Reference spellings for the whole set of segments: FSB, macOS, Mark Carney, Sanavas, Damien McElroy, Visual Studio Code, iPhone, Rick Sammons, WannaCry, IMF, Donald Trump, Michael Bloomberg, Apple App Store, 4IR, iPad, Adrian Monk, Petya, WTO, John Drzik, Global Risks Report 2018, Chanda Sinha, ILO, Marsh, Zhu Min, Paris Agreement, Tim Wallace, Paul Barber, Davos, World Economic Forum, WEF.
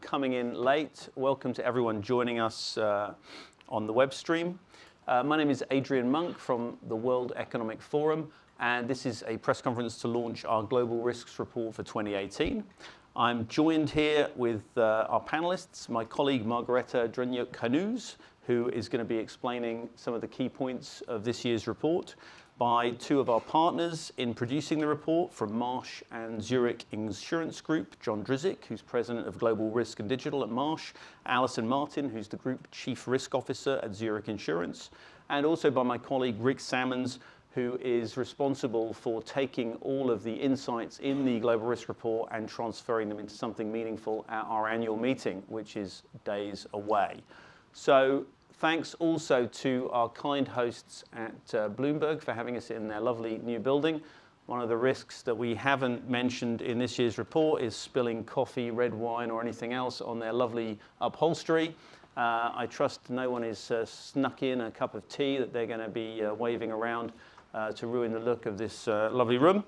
coming in late, welcome to everyone joining us on the web stream. My name is Adrian Monk from the World Economic Forum, and this is a press conference to launch our Global Risks Report for 2018. I'm joined here with our panelists, my colleague Margareta Drzeniek Hanouz, who is going to be explaining some of the key points of this year's report, by two of our partners in producing the report from Marsh and Zurich Insurance Group, John Drzik, who's President of Global Risk and Digital at Marsh, Alison Martin, who's the Group Chief Risk Officer at Zurich Insurance, and also by my colleague Rick Sammons, who is responsible for taking all of the insights in the Global Risk Report and transferring them into something meaningful at our annual meeting, which is days away. So thanks also to our kind hosts at Bloomberg for having us in their lovely new building. One of the risks that we haven't mentioned in this year's report is spilling coffee, red wine, or anything else on their lovely upholstery. I trust no one is snuck in a cup of tea that they're going to be waving around to ruin the look of this lovely room.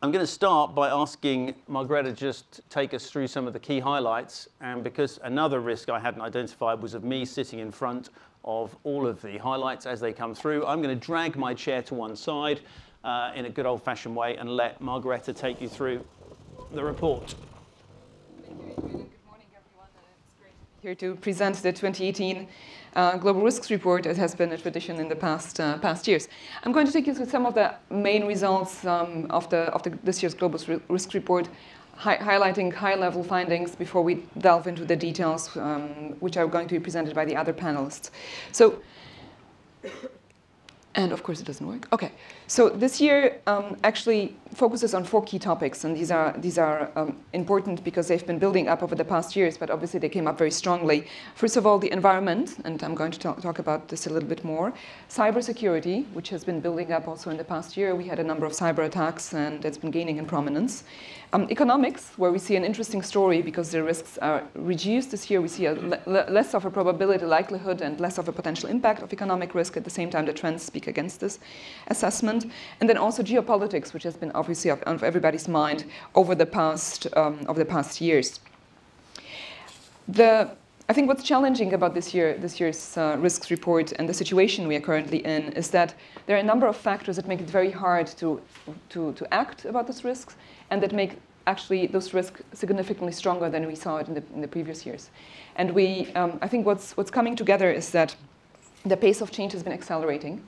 I'm going to start by asking Margareta just to take us through some of the key highlights, and because another risk I hadn't identified was of me sitting in front of all of the highlights as they come through, I'm going to drag my chair to one side in a good old-fashioned way and let Margareta take you through the report. Thank you, Adrian. Good morning, everyone. It's great to be here to present the 2018 Global Risks Report, as has been a tradition in the past years. I'm going to take you through some of the main results of this year's Global Risks Report, highlighting high-level findings before we delve into the details, which are going to be presented by the other panelists. So, and of course it doesn't work. Okay, so this year actually focuses on four key topics, and these are important because they've been building up over the past years, but obviously they came up very strongly. First of all, the environment, and I'm going to talk about this a little bit more. Cybersecurity, which has been building up also in the past year. We had a number of cyber attacks, and it's been gaining in prominence. Economics, where we see an interesting story because the risks are reduced this year. We see a less of a probability, likelihood, and less of a potential impact of economic risk. At the same time, the trends speak against this assessment. And then also geopolitics, which has been obviously on everybody's mind over the past years. I think what's challenging about this year's risks report and the situation we are currently in is that there are a number of factors that make it very hard to act about those risks, and that make actually those risks significantly stronger than we saw it in the previous years. And I think what's coming together is that the pace of change has been accelerating.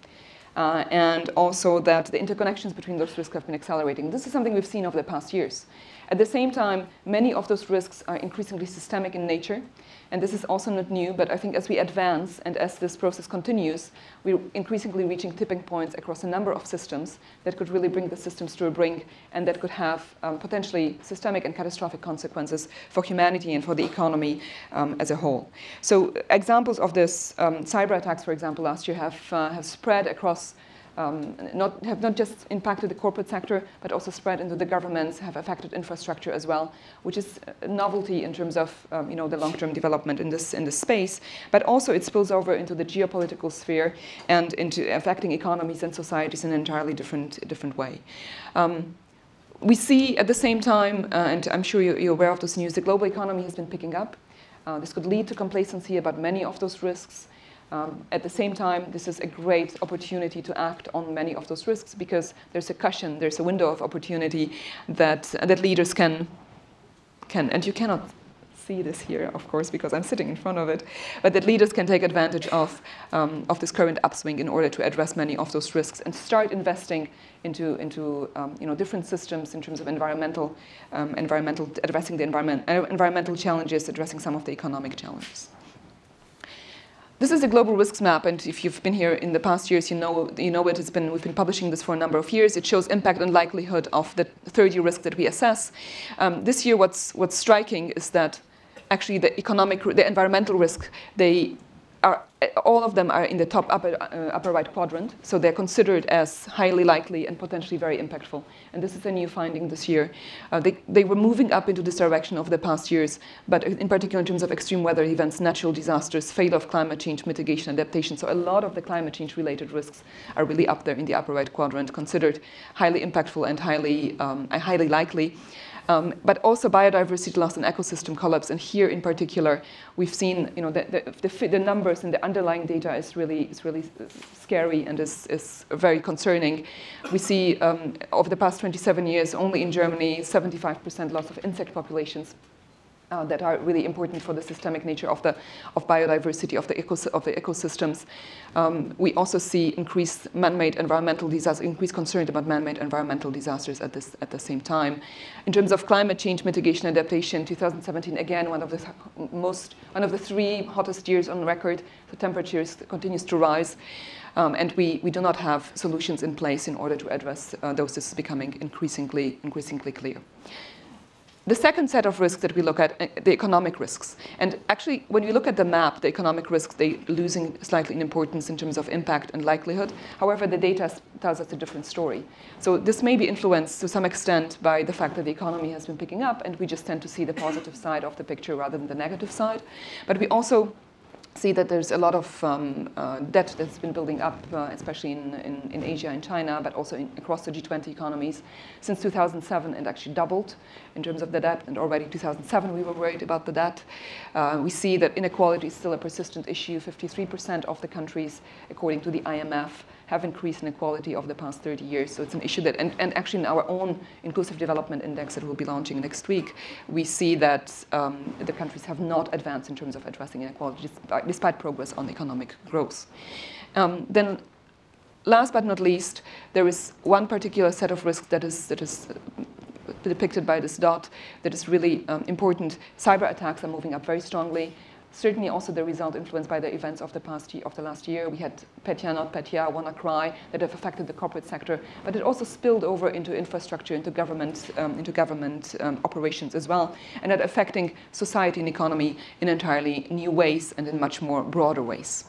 And also that the interconnections between those risks have been accelerating. This is something we've seen over the past years. At the same time, many of those risks are increasingly systemic in nature, and this is also not new, but I think as we advance and as this process continues, we're increasingly reaching tipping points across a number of systems that could really bring the systems to a brink, and that could have potentially systemic and catastrophic consequences for humanity and for the economy as a whole. So examples of this, cyber attacks, for example, last year have spread across have not just impacted the corporate sector, but also spread into the governments, have affected infrastructure as well, which is a novelty in terms of the long-term development in this space. But also it spills over into the geopolitical sphere and into affecting economies and societies in an entirely different way. We see at the same time, and I'm sure you're aware of this news, the global economy has been picking up. This could lead to complacency about many of those risks. At the same time, this is a great opportunity to act on many of those risks because there's a cushion, there's a window of opportunity that leaders can, and you cannot see this here, of course, because I'm sitting in front of it, but that leaders can take advantage of this current upswing in order to address many of those risks and start investing into different systems in terms of environmental challenges, addressing some of the economic challenges. This is a global risks map, and if you've been here in the past years, you know it. We've been publishing this for a number of years. It shows impact and likelihood of the 30 risks that we assess. This year, what's striking is that actually the environmental risk, all of them are in the top upper right quadrant, so they're considered as highly likely and potentially very impactful. And this is a new finding this year. They were moving up into this direction over the past years, but in particular in terms of extreme weather events, natural disasters, failure of climate change mitigation, adaptation. So a lot of the climate change-related risks are really up there in the upper right quadrant, considered highly impactful and highly likely. But also biodiversity loss and ecosystem collapse. And here in particular, we've seen, you know, the numbers and the underlying data is really scary and is very concerning. We see over the past 27 years, only in Germany, 75% loss of insect populations. That are really important for the systemic nature of biodiversity, of the ecosystems. We also see increased man-made environmental disasters, increased concern about man-made environmental disasters at the same time. In terms of climate change mitigation adaptation, 2017 again one of the three hottest years on record. The temperatures continues to rise, and we do not have solutions in place in order to address those. This is becoming increasingly clear. The second set of risks that we look at, the economic risks. And actually, when you look at the map, the economic risks, they're losing slightly in importance in terms of impact and likelihood. However, the data tells us a different story. So this may be influenced to some extent by the fact that the economy has been picking up, and we just tend to see the positive side of the picture rather than the negative side. But we also see that there's a lot of debt that's been building up, especially in Asia and China, but also across the G20 economies since 2007, and actually doubled in terms of the debt. And already 2007, we were worried about the debt. We see that inequality is still a persistent issue. 53% of the countries, according to the IMF, have increased inequality over the past 30 years. So it's an issue that, and actually in our own Inclusive Development Index that we'll be launching next week, we see that the countries have not advanced in terms of addressing inequality, despite progress on economic growth. Then, last but not least, there is one particular set of risks that is depicted by this dot that is really important. Cyber attacks are moving up very strongly. Certainly, also the result influenced by the events of the last year. We had Petya, not Petya, WannaCry, that have affected the corporate sector, but it also spilled over into infrastructure, into government operations as well, and that affecting society and economy in entirely new ways and in much more broader ways.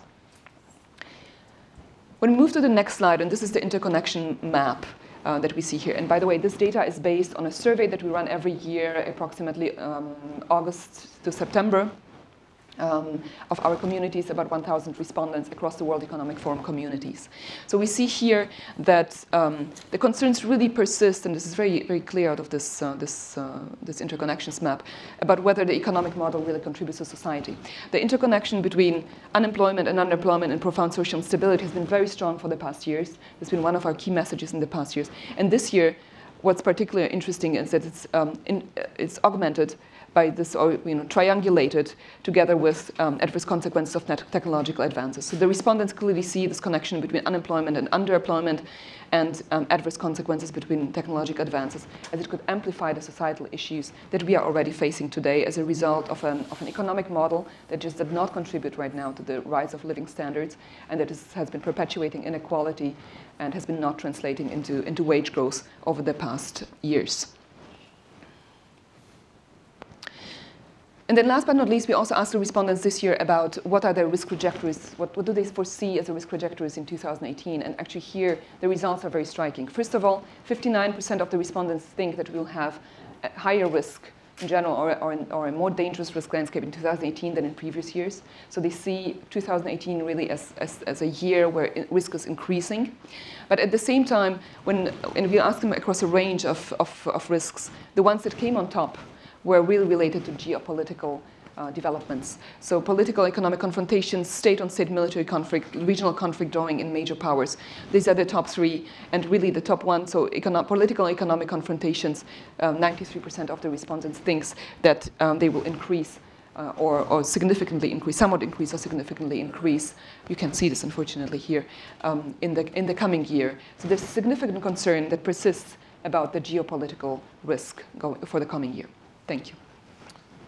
When we move to the next slide, and this is the interconnection map. That we see here. And by the way, this data is based on a survey that we run every year, approximately August to September, of our communities, about 1,000 respondents across the World Economic Forum communities. So we see here that the concerns really persist, and this is very, very clear out of this interconnections map, about whether the economic model really contributes to society. The interconnection between unemployment and underemployment and profound social instability has been very strong for the past years. It's been one of our key messages in the past years. And this year, what's particularly interesting is that it's augmented by this, triangulated together with adverse consequences of technological advances. So the respondents clearly see this connection between unemployment and underemployment and adverse consequences between technological advances, as it could amplify the societal issues that we are already facing today as a result of an economic model that just did not contribute right now to the rise of living standards, and that has been perpetuating inequality and has been not translating into wage growth over the past years. And then last but not least, we also asked the respondents this year about what are their risk trajectories, what do they foresee as the risk trajectories in 2018. And actually here, the results are very striking. First of all, 59% of the respondents think that we'll have a higher risk in general or a more dangerous risk landscape in 2018 than in previous years. So they see 2018 really as a year where risk is increasing. But at the same time, when we asked them across a range of risks, the ones that came on top were really related to geopolitical developments. So political, economic confrontations, state-on-state military conflict, regional conflict drawing in major powers. These are the top three, and really the top one. So political, economic confrontations, 93% of the respondents thinks that they will increase or significantly increase, somewhat increase or significantly increase. You can see this, unfortunately, here in the coming year. So there's significant concern that persists about the geopolitical risk for the coming year. Thank you.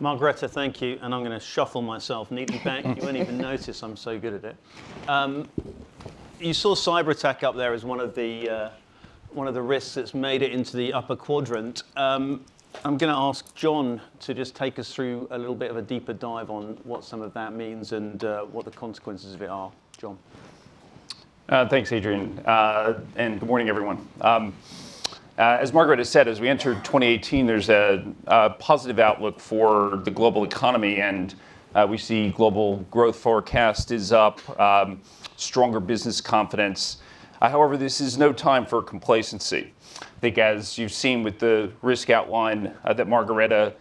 Margareta, thank you. And I'm going to shuffle myself neatly back. You won't even notice I'm so good at it. You saw cyber attack up there as one of the risks that's made it into the upper quadrant. I'm going to ask John to just take us through a little bit of a deeper dive on what some of that means and what the consequences of it are. John. Thanks, Adrian. And good morning, everyone. As Margaret has said, as we enter 2018, there's a positive outlook for the global economy, and we see global growth forecast is up, stronger business confidence. However, this is no time for complacency. I think as you've seen with the risk outline that Margareta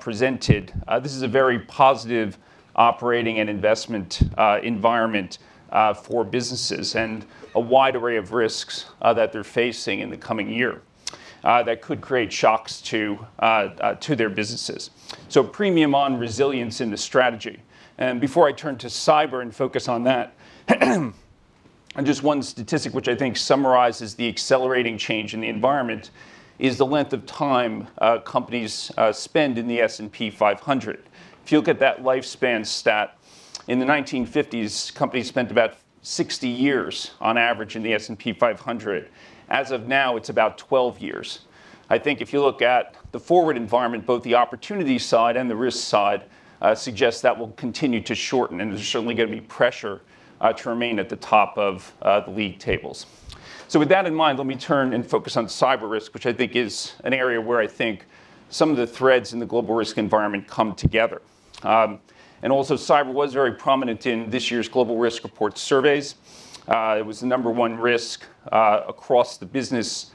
presented, this is a very positive operating and investment environment for businesses and a wide array of risks that they're facing in the coming year that could create shocks to their businesses. So premium on resilience in the strategy. And before I turn to cyber and focus on that, and just one statistic which I think summarizes the accelerating change in the environment is the length of time companies spend in the S&P 500. If you look at that lifespan stat, in the 1950s, companies spent about 60 years on average in the S&P 500. As of now, it's about 12 years. I think if you look at the forward environment, both the opportunity side and the risk side suggests that will continue to shorten, and there's certainly going to be pressure to remain at the top of the league tables. So with that in mind, let me turn and focus on cyber risk, which I think is an area where I think some of the threads in the global risk environment come together. And also cyber was very prominent in this year's global risk report surveys. It was the number one risk across the business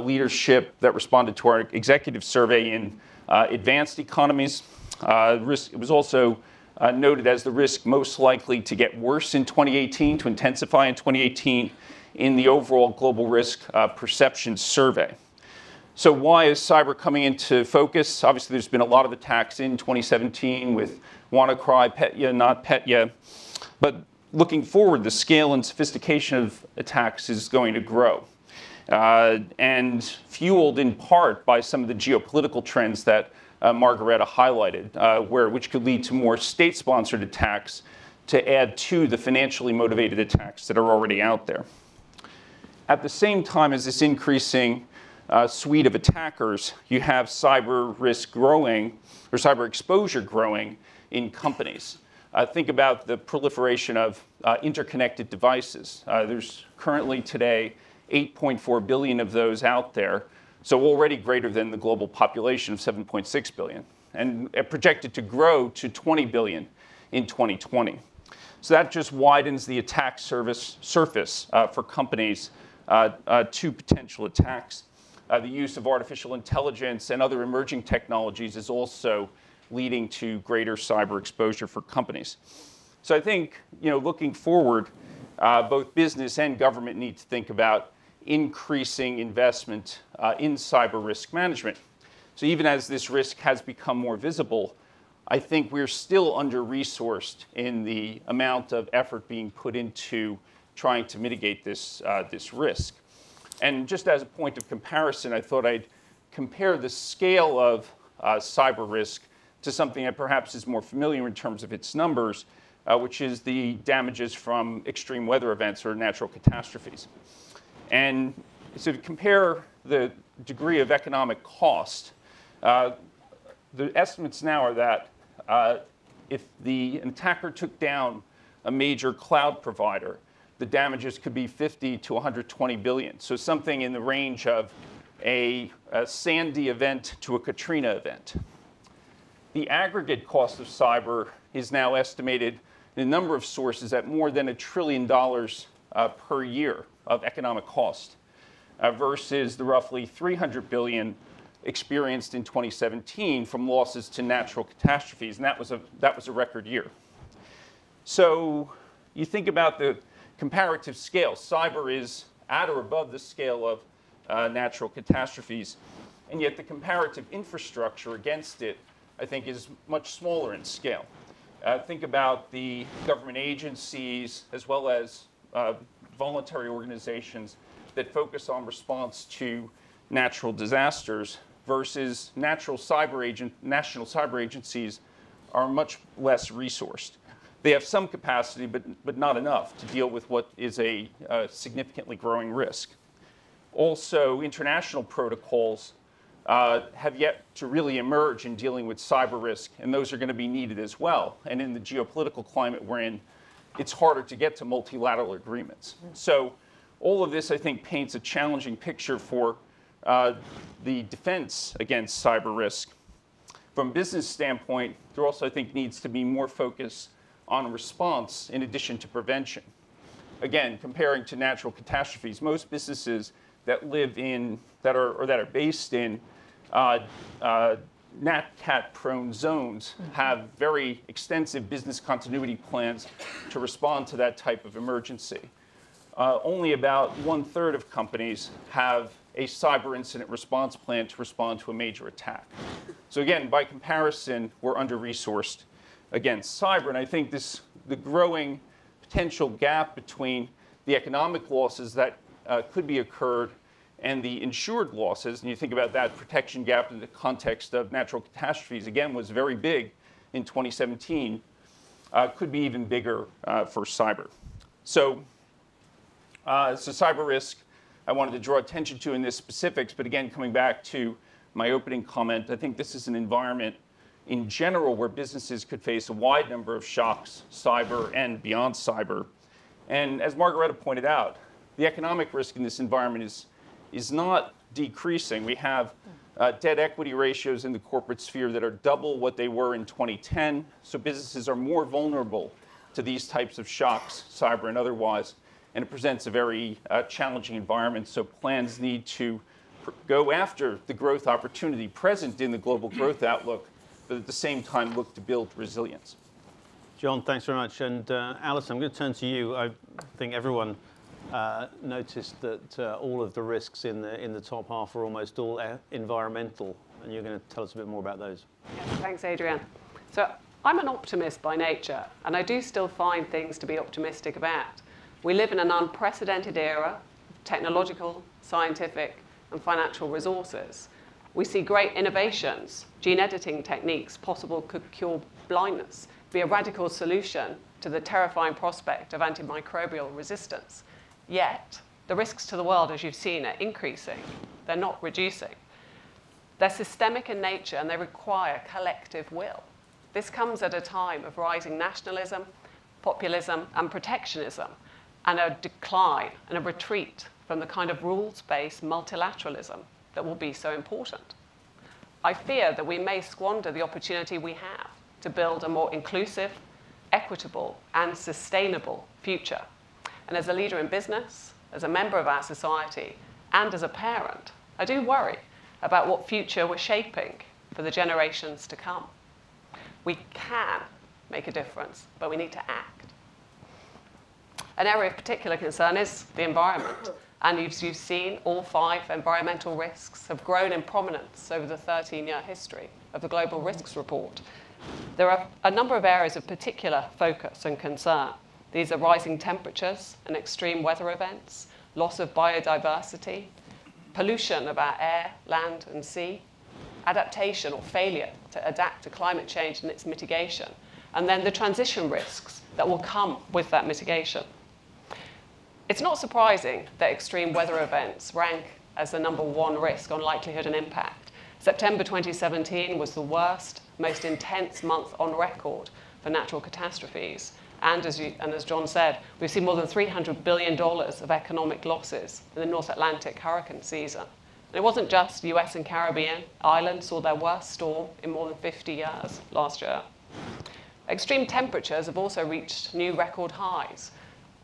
leadership that responded to our executive survey in advanced economies. Risk, it was also noted as the risk most likely to get worse in 2018, to intensify in 2018 in the overall global risk perception survey. So why is cyber coming into focus? Obviously, there's been a lot of attacks in 2017 with WannaCry, Petya, not Petya. But looking forward, the scale and sophistication of attacks is going to grow, and fueled in part by some of the geopolitical trends that Margareta highlighted, which could lead to more state-sponsored attacks to add to the financially motivated attacks that are already out there. At the same time as this increasing suite of attackers, you have cyber risk growing, or cyber exposure growing in companies. Think about the proliferation of interconnected devices. There's currently today 8.4 billion of those out there, so already greater than the global population of 7.6 billion, and projected to grow to 20 billion in 2020. So that just widens the attack surface for companies to potential attacks. The use of artificial intelligence and other emerging technologies is also leading to greater cyber exposure for companies. So I think, looking forward, both business and government need to think about increasing investment in cyber risk management. So even as this risk has become more visible, I think we're still under-resourced in the amount of effort being put into trying to mitigate this, this risk. And just as a point of comparison, I thought I'd compare the scale of cyber risk to something that perhaps is more familiar in terms of its numbers, which is the damages from extreme weather events or natural catastrophes. And so to compare the degree of economic cost, the estimates now are that if the attacker took down a major cloud provider, the damages could be 50 to 120 billion. So something in the range of a Sandy event to a Katrina event. The aggregate cost of cyber is now estimated in a number of sources at more than $1 trillion per year of economic cost versus the roughly 300 billion experienced in 2017 from losses to natural catastrophes, and that was a record year. So you think about the comparative scale. Cyber is at or above the scale of natural catastrophes, and yet the comparative infrastructure against it, I think, is much smaller in scale. Think about the government agencies as well as voluntary organizations that focus on response to natural disasters versus national cyber agencies are much less resourced. They have some capacity, but not enough to deal with what is a significantly growing risk. Also, international protocols have yet to really emerge in dealing with cyber risk, and those are going to be needed as well. And in the geopolitical climate we're in, it's harder to get to multilateral agreements. So all of this, I think, paints a challenging picture for the defense against cyber risk. From a business standpoint, there also, I think, needs to be more focus on response in addition to prevention. Again, comparing to natural catastrophes, most businesses that live in, that are based in Nat Cat prone zones have very extensive business continuity plans to respond to that type of emergency. Only about 1/3 of companies have a cyber incident response plan to respond to a major attack. So again, by comparison, we're under-resourced against cyber. And I think this, the growing potential gap between the economic losses that could be occurred and the insured losses, and you think about that protection gap in the context of natural catastrophes, again, was very big in 2017, could be even bigger for cyber. So, so cyber risk, I wanted to draw attention to in this specifics, but again, coming back to my opening comment, I think this is an environment in general where businesses could face a wide number of shocks, cyber and beyond cyber. And as Margareta pointed out, the economic risk in this environment is not decreasing. We have debt equity ratios in the corporate sphere that are double what they were in 2010. So businesses are more vulnerable to these types of shocks, cyber and otherwise, and it presents a very challenging environment. So plans need to go after the growth opportunity present in the global growth outlook, but at the same time look to build resilience. John, thanks very much. And Alison, I'm going to turn to you. I think everyone noticed that all of the risks in the top half are almost all environmental, and you're going to tell us a bit more about those. Yes, thanks, Adrian. So I'm an optimist by nature, and I do still find things to be optimistic about. We live in an unprecedented era of technological, scientific, and financial resources. We see great innovations, gene editing techniques possible could cure blindness, be a radical solution to the terrifying prospect of antimicrobial resistance. Yet, the risks to the world, as you've seen, are increasing. They're not reducing. They're systemic in nature, and they require collective will. This comes at a time of rising nationalism, populism, and protectionism, and a decline and a retreat from the kind of rules-based multilateralism that will be so important. I fear that we may squander the opportunity we have to build a more inclusive, equitable, and sustainable future. And as a leader in business, as a member of our society, and as a parent, I do worry about what future we're shaping for the generations to come. We can make a difference, but we need to act. An area of particular concern is the environment. And as you've seen, all 5 environmental risks have grown in prominence over the 13-year history of the Global Risks Report. There are a number of areas of particular focus and concern. These are rising temperatures and extreme weather events, loss of biodiversity, pollution of our air, land, and sea, adaptation or failure to adapt to climate change and its mitigation, and then the transition risks that will come with that mitigation. It's not surprising that extreme weather events rank as the number 1 risk on likelihood and impact. September 2017 was the worst, most intense month on record for natural catastrophes. And as John said, we've seen more than $300 billion of economic losses in the North Atlantic hurricane season. And it wasn't just US and Caribbean. Ireland saw their worst storm in more than 50 years last year. Extreme temperatures have also reached new record highs.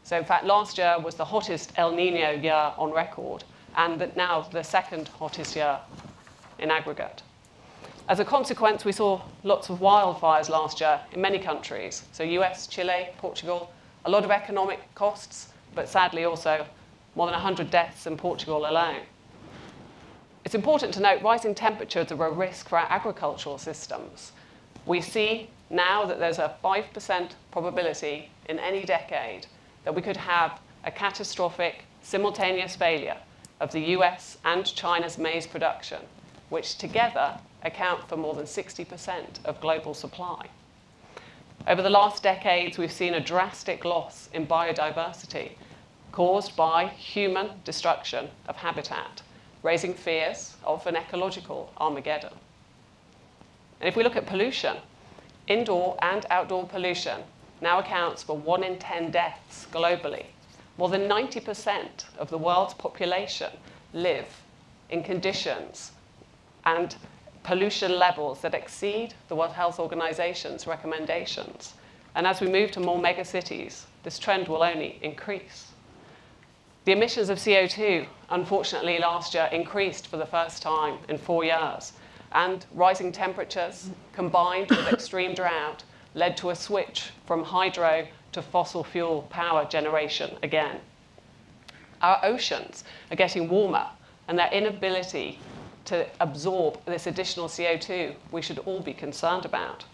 So in fact, last year was the hottest El Nino year on record, and now the 2nd hottest year in aggregate. As a consequence, we saw lots of wildfires last year in many countries. So US, Chile, Portugal, a lot of economic costs, but sadly also more than 100 deaths in Portugal alone. It's important to note rising temperatures are a risk for our agricultural systems. We see now that there's a 5% probability in any decade that we could have a catastrophic simultaneous failure of the US and China's maize production, which together account for more than 60% of global supply. Over the last decades, we've seen a drastic loss in biodiversity caused by human destruction of habitat, raising fears of an ecological Armageddon. And if we look at pollution, indoor and outdoor pollution now accounts for 1 in 10 deaths globally. More than 90% of the world's population live in conditions and pollution levels that exceed the World Health Organization's recommendations. And as we move to more megacities, this trend will only increase. The emissions of CO2, unfortunately, last year increased for the first time in 4 years. And rising temperatures, combined with extreme drought, led to a switch from hydro to fossil fuel power generation again. Our oceans are getting warmer, and their inability to absorb this additional CO2 we should all be concerned about.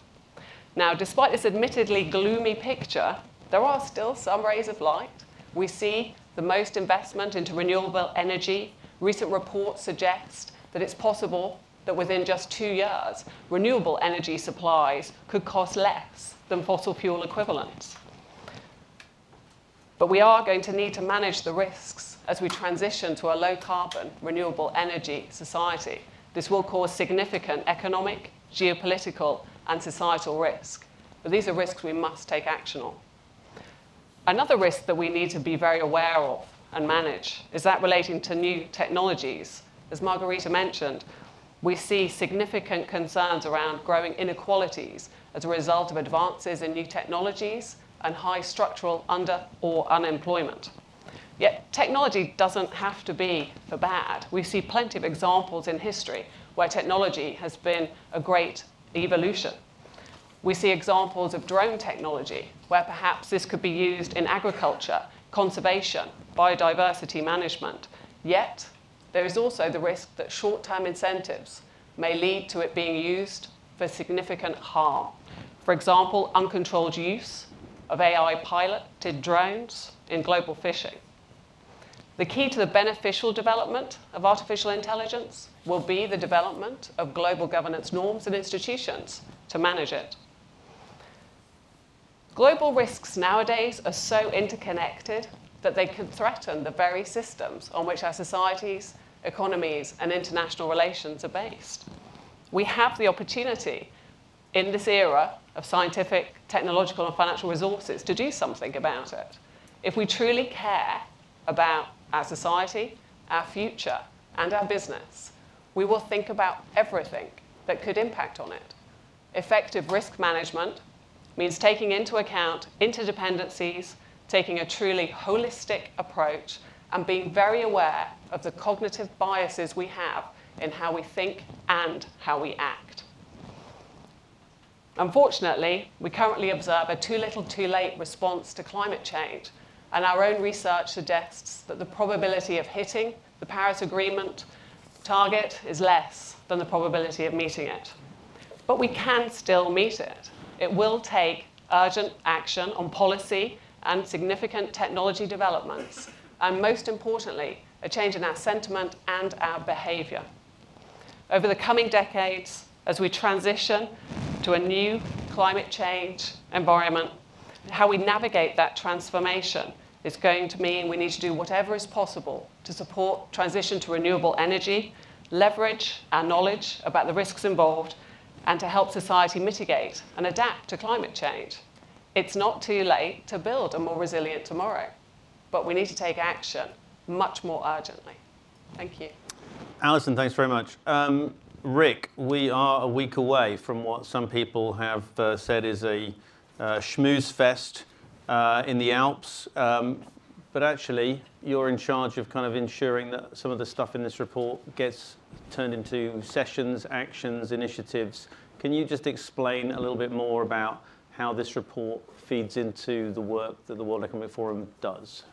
Now, despite this admittedly gloomy picture, there are still some rays of light. We see the most investment into renewable energy. Recent reports suggest that it's possible that within just 2 years, renewable energy supplies could cost less than fossil fuel equivalents. But we are going to need to manage the risks as we transition to a low-carbon, renewable energy society. This will cause significant economic, geopolitical, and societal risk. But these are risks we must take action on. Another risk that we need to be very aware of and manage is that relating to new technologies. As Margareta mentioned, we see significant concerns around growing inequalities as a result of advances in new technologies and high structural under or unemployment. Yet technology doesn't have to be for bad. We see plenty of examples in history where technology has been a great evolution. We see examples of drone technology, where perhaps this could be used in agriculture, conservation, biodiversity management. Yet, there is also the risk that short-term incentives may lead to it being used for significant harm. For example, uncontrolled use of AI-piloted drones in global fishing. The key to the beneficial development of artificial intelligence will be the development of global governance norms and institutions to manage it. Global risks nowadays are so interconnected that they can threaten the very systems on which our societies, economies, and international relations are based. We have the opportunity in this era of scientific, technological, and financial resources to do something about it. If we truly care about our society, our future, and our business, we will think about everything that could impact on it. Effective risk management means taking into account interdependencies, taking a truly holistic approach, and being very aware of the cognitive biases we have in how we think and how we act. Unfortunately, we currently observe a too little, too late response to climate change, and our own research suggests that the probability of hitting the Paris Agreement target is less than the probability of meeting it. But we can still meet it. It will take urgent action on policy and significant technology developments, and most importantly, a change in our sentiment and our behavior. Over the coming decades, as we transition to a new climate change environment, how we navigate that transformation is going to mean we need to do whatever is possible to support transition to renewable energy, leverage our knowledge about the risks involved, and to help society mitigate and adapt to climate change. It's not too late to build a more resilient tomorrow, but we need to take action much more urgently. Thank you. Alison, thanks very much. Rick, we are a week away from what some people have said is a schmooze fest in the Alps, but actually you're in charge of kind of ensuring that some of the stuff in this report gets turned into sessions, actions, initiatives. Can you just explain a little bit more about how this report feeds into the work that the World Economic Forum does?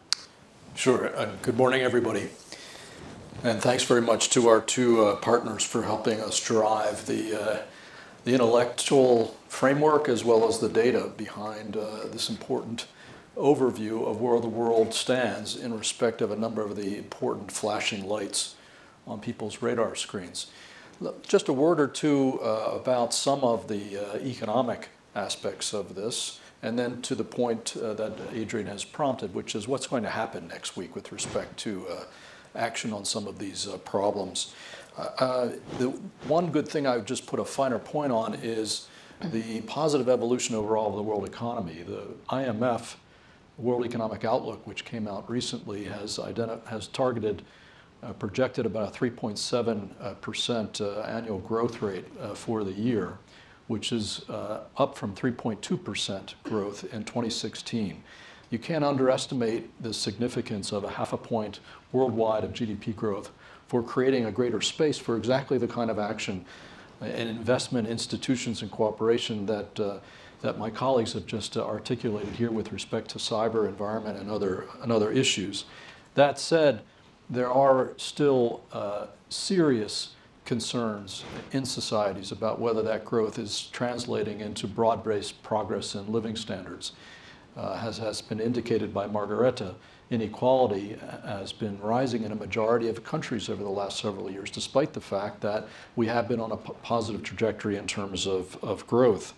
Sure. Good morning, everybody. And thanks very much to our two partners for helping us drive the intellectual framework as well as the data behind this important overview of where the world stands in respect of a number of the important flashing lights on people's radar screens. Just a word or two about some of the economic aspects of this, and then to the point that Adrian has prompted, which is what's going to happen next week with respect to action on some of these problems. The one good thing I would just put a finer point on is the positive evolution overall of the world economy. The IMF World Economic Outlook, which came out recently, has targeted projected about a 3.7% annual growth rate for the year, which is up from 3.2% growth in 2016. you can't underestimate the significance of a 0.5 point worldwide of GDP growth for creating a greater space for exactly the kind of action and investment, institutions, and cooperation that that my colleagues have just articulated here with respect to cyber, environment, and other issues. That said, there are still serious concerns in societies about whether that growth is translating into broad-based progress in living standards. As has been indicated by Margareta, inequality has been rising in a majority of countries over the last several years, despite the fact that we have been on a positive trajectory in terms of growth.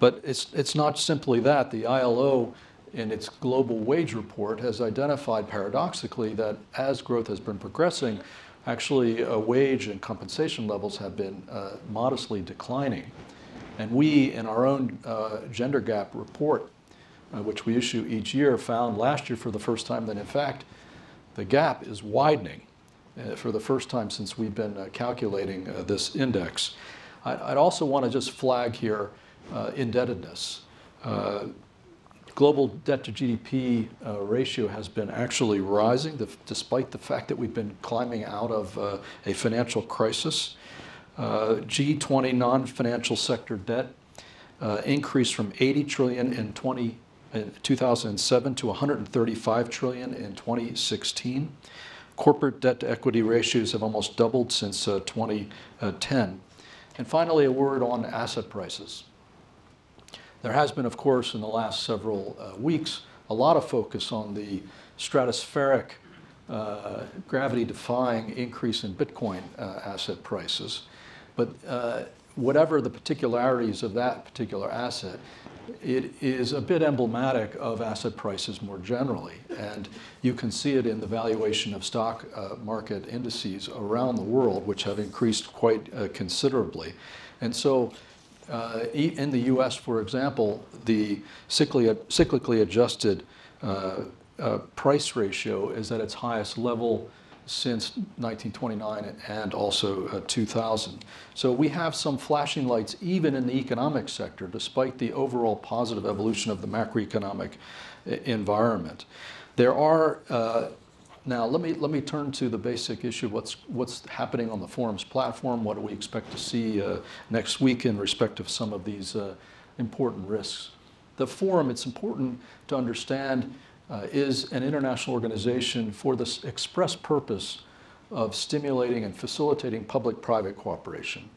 But it's not simply that. The ILO, in its global wage report, has identified paradoxically that as growth has been progressing, actually wage and compensation levels have been modestly declining. And we, in our own gender gap report, which we issue each year, found last year for the first time that, in fact, the gap is widening for the first time since we've been calculating this index. I'd also want to just flag here indebtedness. Global debt to GDP ratio has been actually rising, despite the fact that we've been climbing out of a financial crisis. G20 non-financial sector debt increased from 80 trillion in 2007 to 135 trillion in 2016. Corporate debt to equity ratios have almost doubled since 2010. And finally, a word on asset prices. There has been, of course, in the last several weeks, a lot of focus on the stratospheric, gravity-defying increase in Bitcoin asset prices. But whatever the particularities of that particular asset, it is a bit emblematic of asset prices more generally. And you can see it in the valuation of stock market indices around the world, which have increased quite considerably. And so in the US, for example, the cyclically adjusted price ratio is at its highest level since 1929 and also 2000. So we have some flashing lights even in the economic sector, despite the overall positive evolution of the macroeconomic environment. There are, now let me turn to the basic issue, what's happening on the forum's platform, what do we expect to see next week in respect of some of these important risks. The forum, it's important to understand, is an international organization for the express purpose of stimulating and facilitating public-private cooperation.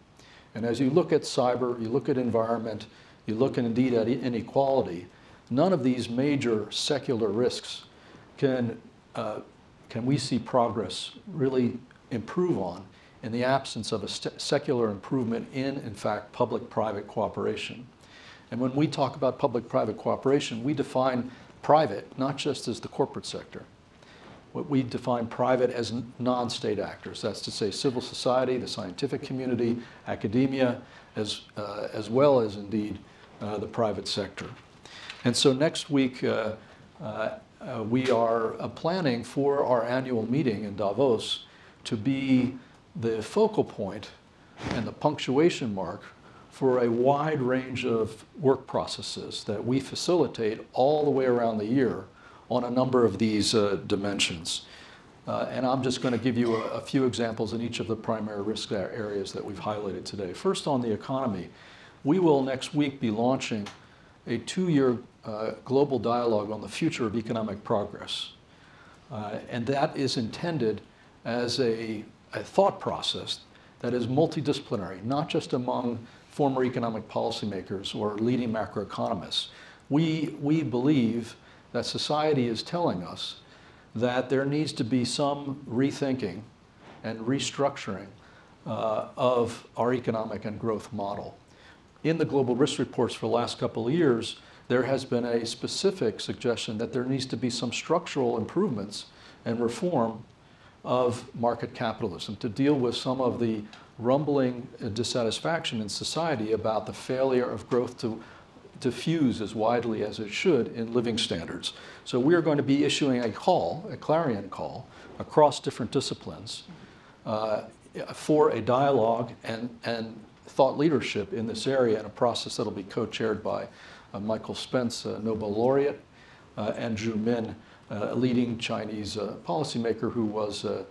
And as you look at cyber, you look at environment, you look indeed at inequality, none of these major secular risks can we see progress really improve on in the absence of a secular improvement in fact, public-private cooperation. And when we talk about public-private cooperation, we define private, not just as the corporate sector. What we define private as non-state actors. That's to say civil society, the scientific community, academia, as well as indeed the private sector. And so next week we are planning for our annual meeting in Davos to be the focal point and the punctuation mark for a wide range of work processes that we facilitate all the way around the year on a number of these dimensions. And I'm just going to give you a few examples in each of the primary risk areas that we've highlighted today. First, on the economy, we will next week be launching a 2-year global dialogue on the future of economic progress. And that is intended as a thought process that is multidisciplinary, not just among former economic policymakers or leading macroeconomists. We believe that society is telling us that there needs to be some rethinking and restructuring of our economic and growth model. In the global risk reports for the last couple of years, there has been a specific suggestion that there needs to be some structural improvements and reform of market capitalism to deal with some of the rumbling dissatisfaction in society about the failure of growth to diffuse as widely as it should in living standards. So we are going to be issuing a call, a clarion call, across different disciplines for a dialogue and thought leadership in this area, in a process that will be co-chaired by Michael Spence, a Nobel laureate, and Zhu Min, a leading Chinese policymaker who was a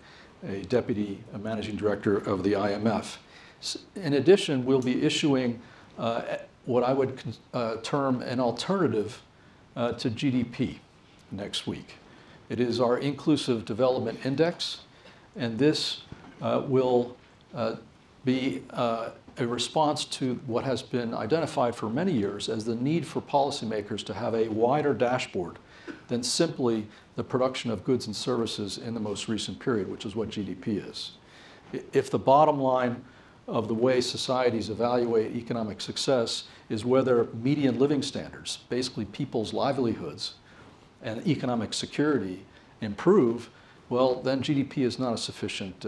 deputy managing director of the IMF. In addition, we'll be issuing what I would term an alternative to GDP next week. It is our Inclusive Development Index, and this will be a response to what has been identified for many years as the need for policymakers to have a wider dashboard than simply the production of goods and services in the most recent period, which is what GDP is. If the bottom line of the way societies evaluate economic success is whether median living standards, basically people's livelihoods, and economic security improve, well, then GDP is not a sufficient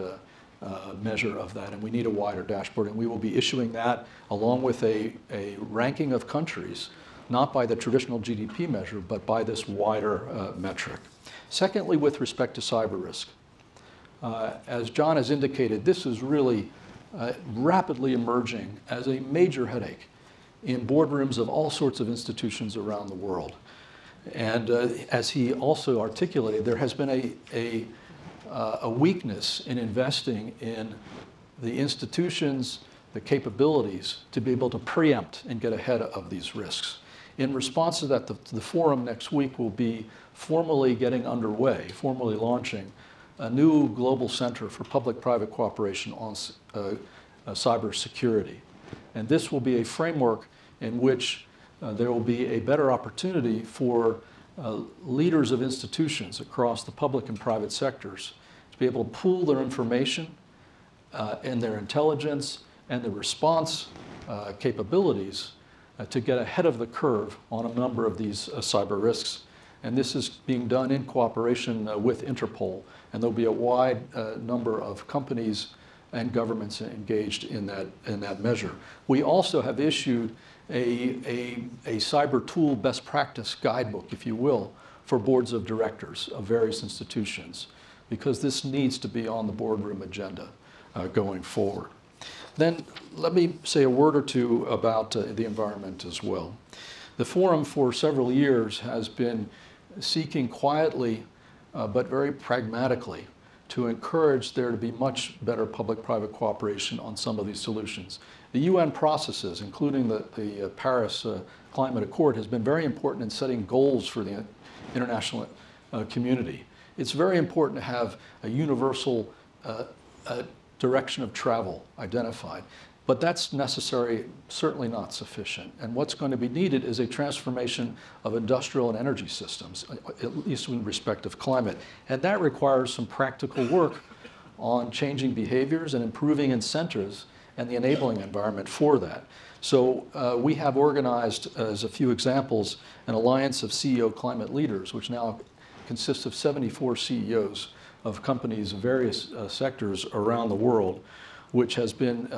measure of that, and we need a wider dashboard. And we will be issuing that along with a ranking of countries, not by the traditional GDP measure, but by this wider metric. Secondly, with respect to cyber risk, as John has indicated, this is really rapidly emerging as a major headache in boardrooms of all sorts of institutions around the world. And as he also articulated, there has been a weakness in investing in the institutions, the capabilities to be able to preempt and get ahead of these risks. In response to that, the forum next week will be formally getting underway, formally launching a new global center for public-private cooperation on cybersecurity. And this will be a framework in which there will be a better opportunity for leaders of institutions across the public and private sectors to be able to pool their information and their intelligence and their response capabilities to get ahead of the curve on a number of these cyber risks. And this is being done in cooperation with Interpol, and there'll be a wide number of companies and governments engaged in that measure. We also have issued a cyber tool best practice guidebook, if you will, for boards of directors of various institutions, because this needs to be on the boardroom agenda going forward. Then let me say a word or two about the environment as well. The forum for several years has been seeking quietly but very pragmatically to encourage there to be much better public-private cooperation on some of these solutions. The UN processes, including the Paris Climate Accord, has been very important in setting goals for the international community. It's very important to have a universal direction of travel identified, but that's necessary, certainly not sufficient. And what's going to be needed is a transformation of industrial and energy systems, at least in respect of climate. And that requires some practical work on changing behaviors and improving incentives and the enabling environment for that. So we have organized, as a few examples, an alliance of CEO climate leaders, which now consists of 74 CEOs of companies in various sectors around the world, which has been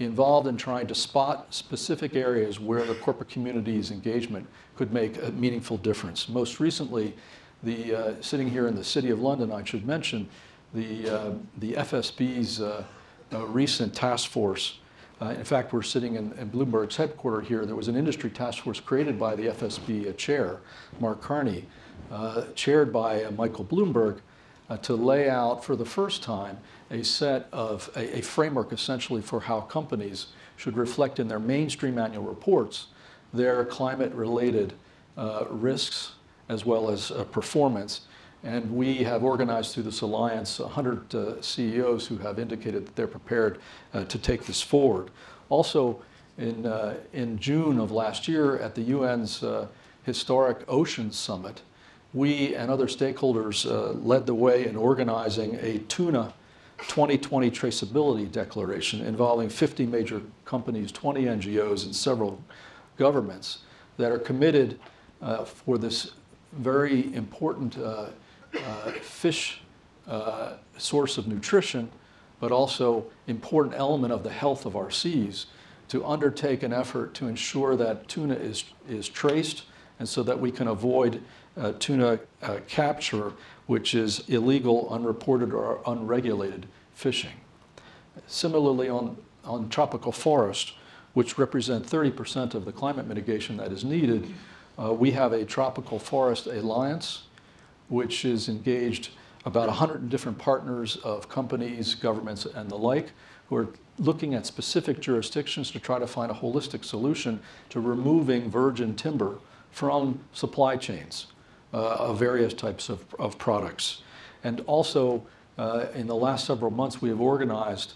involved in trying to spot specific areas where the corporate community's engagement could make a meaningful difference. Most recently, the sitting here in the City of London, I should mention, the FSB's recent task force. In fact, we're sitting in Bloomberg's headquarters here. There was an industry task force created by the FSB chair, Mark Carney, chaired by Michael Bloomberg, to lay out for the first time a set of a framework essentially for how companies should reflect in their mainstream annual reports their climate-related risks as well as performance. And we have organized through this alliance 100 CEOs who have indicated that they're prepared to take this forward. Also, in June of last year at the UN's historic Ocean Summit, we and other stakeholders led the way in organizing a tuna 2020 traceability declaration involving 50 major companies, 20 NGOs, and several governments that are committed for this very important fish source of nutrition, but also important element of the health of our seas, to undertake an effort to ensure that tuna is traced, and so that we can avoid tuna capture, which is illegal, unreported, or unregulated fishing. Similarly, on tropical forest, which represent 30% of the climate mitigation that is needed, We have a tropical forest alliance, which is engaged about 100 different partners of companies, governments, and the like, who are looking at specific jurisdictions to try to find a holistic solution to removing virgin timber from supply chains of various types of products. And also, in the last several months, we have organized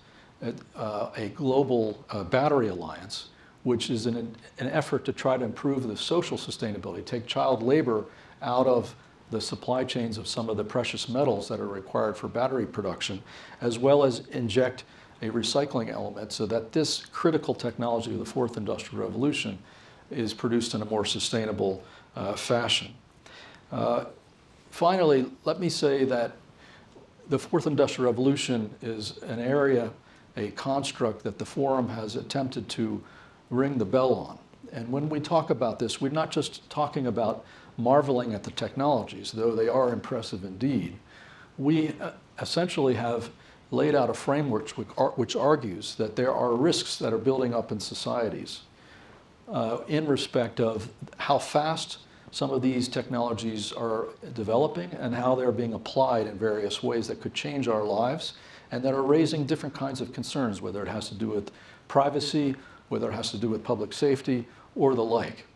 a global battery alliance, which is an effort to try to improve the social sustainability, take child labor out of the supply chains of some of the precious metals that are required for battery production, as well as inject a recycling element so that this critical technology of the fourth industrial revolution is produced in a more sustainable fashion. Finally, let me say that the fourth industrial revolution is an area, a construct that the forum has attempted to ring the bell on. And when we talk about this, we're not just talking about marveling at the technologies, though they are impressive indeed. We essentially have laid out a framework which argues that there are risks that are building up in societies in respect of how fast some of these technologies are developing and how they're being applied in various ways that could change our lives and that are raising different kinds of concerns, whether it has to do with privacy, whether it has to do with public safety, or the like.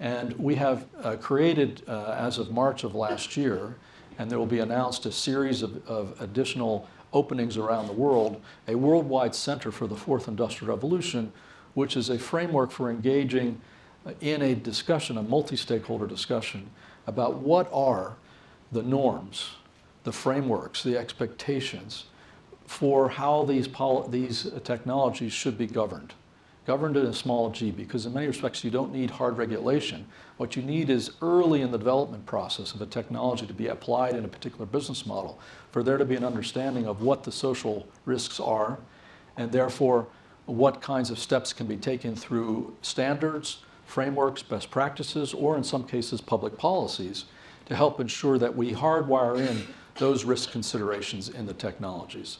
And we have created, as of March of last year, and there will be announced a series of additional openings around the world, a worldwide center for the fourth industrial revolution, which is a framework for engaging in a discussion, a multi-stakeholder discussion, about what are the norms, the frameworks, the expectations for how these technologies should be governed in a small g, because in many respects you don't need hard regulation. What you need is early in the development process of a technology to be applied in a particular business model, for there to be an understanding of what the social risks are, and therefore what kinds of steps can be taken through standards, frameworks, best practices, or in some cases public policies to help ensure that we hardwire in those risk considerations in the technologies.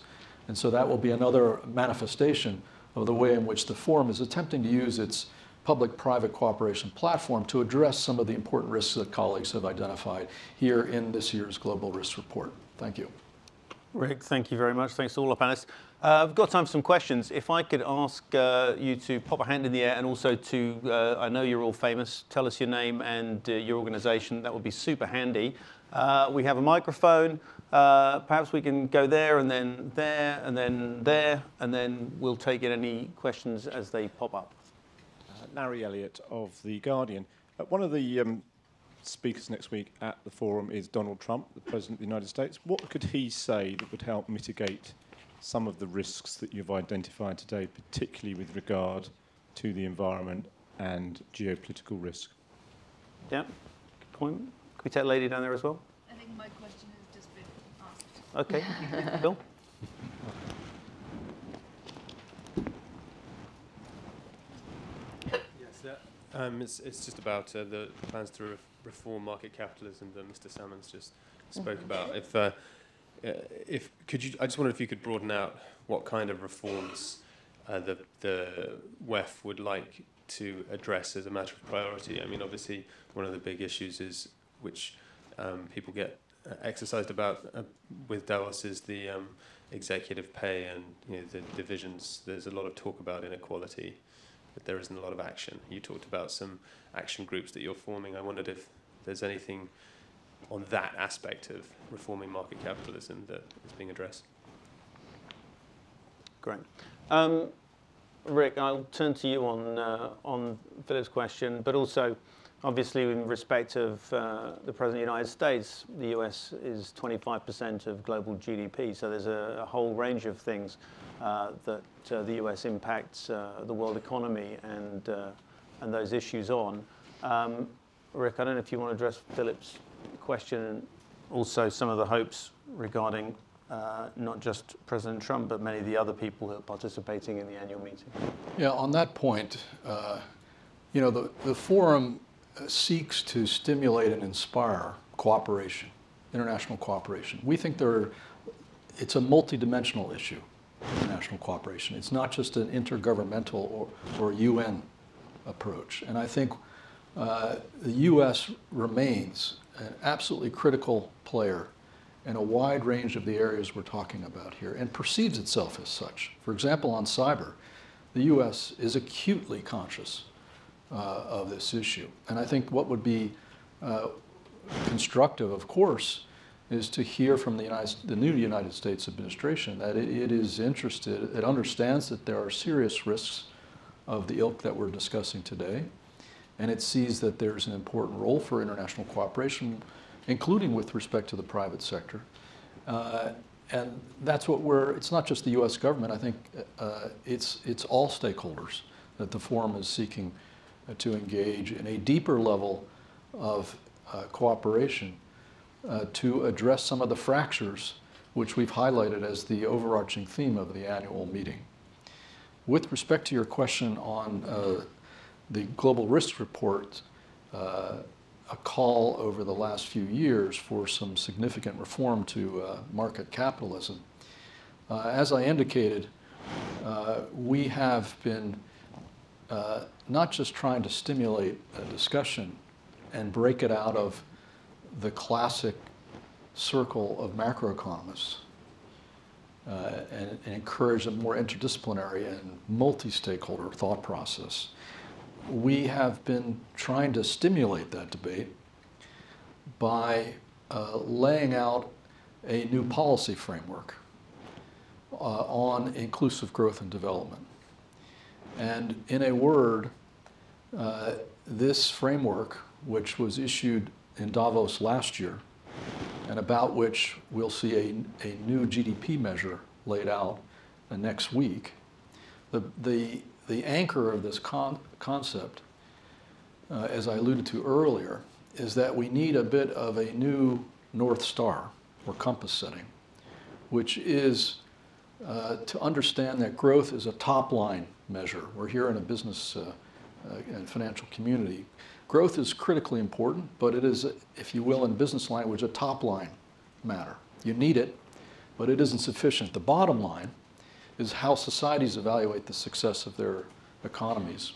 And so that will be another manifestation of the way in which the forum is attempting to use its public-private cooperation platform to address some of the important risks that colleagues have identified here in this year's Global Risk Report. Thank you. Rick, thank you very much. Thanks to all our panelists. I've got time for some questions. If I could ask you to pop a hand in the air and also to, I know you're all famous, tell us your name and your organization. That would be super handy. We have a microphone. Perhaps we can go there and then there and then there, and then we'll take in any questions as they pop up. Larry Elliott of The Guardian. One of the speakers next week at the forum is Donald Trump, the President of the United States. What could he say that would help mitigate some of the risks that you've identified today, particularly with regard to the environment and geopolitical risk? Yeah, good point. Can we take a lady down there as well? I think my question is... Okay, Bill. Yes, it's just about the plans to reform market capitalism that Mr. Sammons just spoke about. I just wondered if you could broaden out what kind of reforms the WEF would like to address as a matter of priority. I mean, obviously, one of the big issues is which people get exercised about with Davos is the executive pay and the divisions. There's a lot of talk about inequality, but there isn't a lot of action. You talked about some action groups that you're forming. I wondered if there's anything on that aspect of reforming market capitalism that is being addressed. Great. Rick, I'll turn to you on Philip's question, but also obviously, in respect of the President of the United States, the US is 25% of global GDP, so there's a whole range of things that the US impacts the world economy and those issues on. Rick, I don't know if you want to address Philip's question and also some of the hopes regarding not just President Trump, but many of the other people who are participating in the annual meeting. Yeah, on that point, the forum seeks to stimulate and inspire cooperation, international cooperation. We think it's a multidimensional issue, international cooperation. It's not just an intergovernmental or UN approach. And I think the U.S. remains an absolutely critical player in a wide range of the areas we're talking about here, and perceives itself as such. For example, on cyber, the U.S. is acutely conscious of this issue. And I think what would be constructive, of course, is to hear from the new United States administration that it is interested, it understands that there are serious risks of the ilk that we're discussing today, and it sees that there's an important role for international cooperation, including with respect to the private sector. And that's what it's not just the U.S. government, I think it's all stakeholders that the forum is seeking to engage in a deeper level of cooperation to address some of the fractures which we've highlighted as the overarching theme of the annual meeting. With respect to your question on the Global Risk Report, a call over the last few years for some significant reform to market capitalism. As I indicated, we have been not just trying to stimulate a discussion and break it out of the classic circle of macroeconomists and encourage a more interdisciplinary and multi-stakeholder thought process. We have been trying to stimulate that debate by laying out a new policy framework on inclusive growth and development. And in a word, this framework, which was issued in Davos last year, and about which we'll see a new GDP measure laid out next week, the anchor of this concept, as I alluded to earlier, is that we need a bit of a new North Star or compass setting, which is to understand that growth is a top-line measure. We're here in a business and financial community. Growth is critically important, but it is, if you will, in business language, a top-line matter. You need it, but it isn't sufficient. The bottom line is how societies evaluate the success of their economies,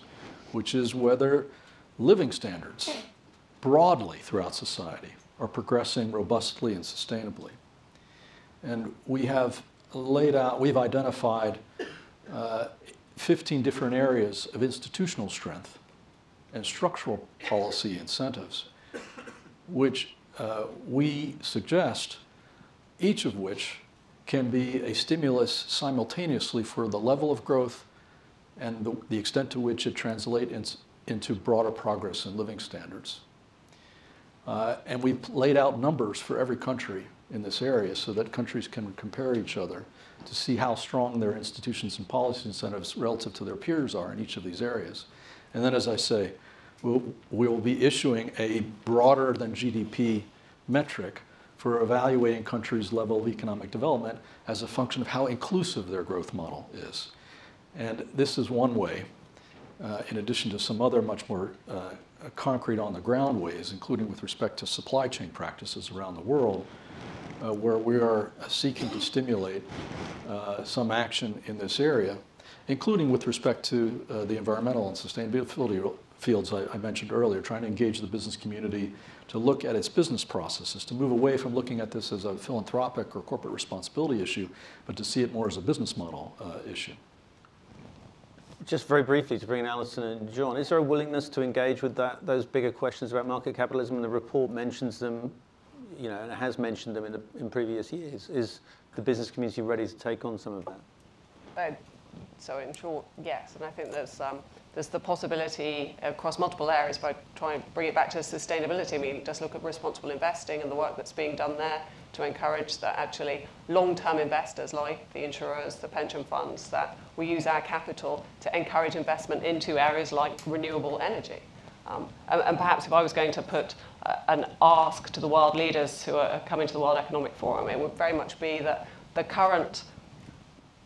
which is whether living standards broadly throughout society are progressing robustly and sustainably. And we've identified 15 different areas of institutional strength and structural policy incentives, which we suggest, each of which can be a stimulus simultaneously for the level of growth and the extent to which it translates into broader progress in living standards. And we've laid out numbers for every country in this area so that countries can compare each other to see how strong their institutions and policy incentives relative to their peers are in each of these areas. And then, as I say, we'll be issuing a broader than GDP metric for evaluating countries' level of economic development as a function of how inclusive their growth model is. And this is one way, in addition to some other much more concrete on-the-ground ways, including with respect to supply chain practices around the world, where we are seeking to stimulate some action in this area, including with respect to the environmental and sustainability fields I mentioned earlier, trying to engage the business community to look at its business processes, to move away from looking at this as a philanthropic or corporate responsibility issue, but to see it more as a business model issue. Just very briefly to bring in Alison and John, is there a willingness to engage with those bigger questions about market capitalism? And the report mentions them, you know, and it has mentioned them in previous years. Is the business community ready to take on some of that? So in short, yes, and I think there's the possibility across multiple areas by trying to bring it back to sustainability. I mean, just look at responsible investing and the work that's being done there to encourage that actually long-term investors like the insurers, the pension funds, that we use our capital to encourage investment into areas like renewable energy. And perhaps if I was going to put an ask to the world leaders who are coming to the World Economic Forum, it would very much be that the current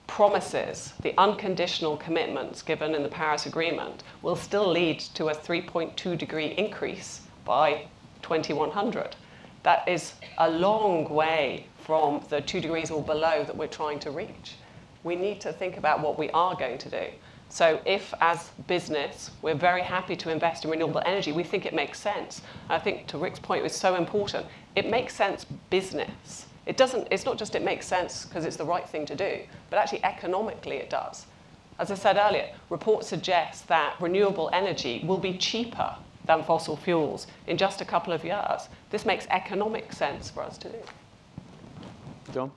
promises, the unconditional commitments given in the Paris Agreement, will still lead to a 3.2-degree increase by 2100. That is a long way from the 2 degrees or below that we're trying to reach. We need to think about what we are going to do. So if, as business, we're very happy to invest in renewable energy, we think it makes sense. And I think, to Rick's point, it's so important. It makes sense business. It doesn't, it's not just it makes sense because it's the right thing to do, but actually economically it does. As I said earlier, reports suggest that renewable energy will be cheaper than fossil fuels in just a couple of years. This makes economic sense for us to do. John?